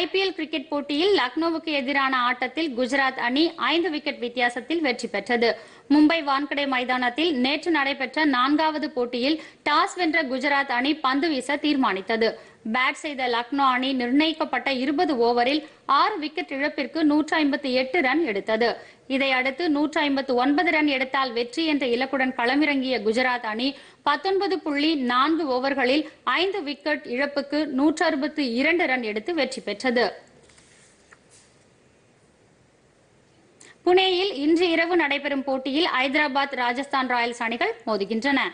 IPL cricket போட்டியில் லக்னோவுக்கு எதிரான ஆட்டத்தில் குஜராத் அணி 5 விக்கெட் வித்தியாசத்தில் வெற்றி பெற்றது. மும்பை வான்கடை மைதானத்தில் நேற்று நடைபெற்ற 4வது போட்டியில் டாஸ் வென்ற குஜராத் அணி பந்து வீச தீர்மானித்தது. பேட் செய்த லக்னோ அணி நிர்ணயிக்கப்பட்ட 20 ஓவரில் 6 விக்கெட் இழப்பிற்கு 158 ரன் எடுத்தது. இதையடுத்து 159 ரன் எடுத்தால் வெற்றி என்ற இலக்குடன் களமிறங்கிய குஜராத் அணி 19.4 ஓவர்களில் 5 விக்கெட் இழப்புக்கு 162 ரன் எடுத்து வெற்றி பெற்றது. புனேயில் இன்று இரவு நடைபெறும் போட்டியில் ஹைதராபாத், ராஜஸ்தான் ராயல்ஸ் அணிகள் மோதுகின்றன.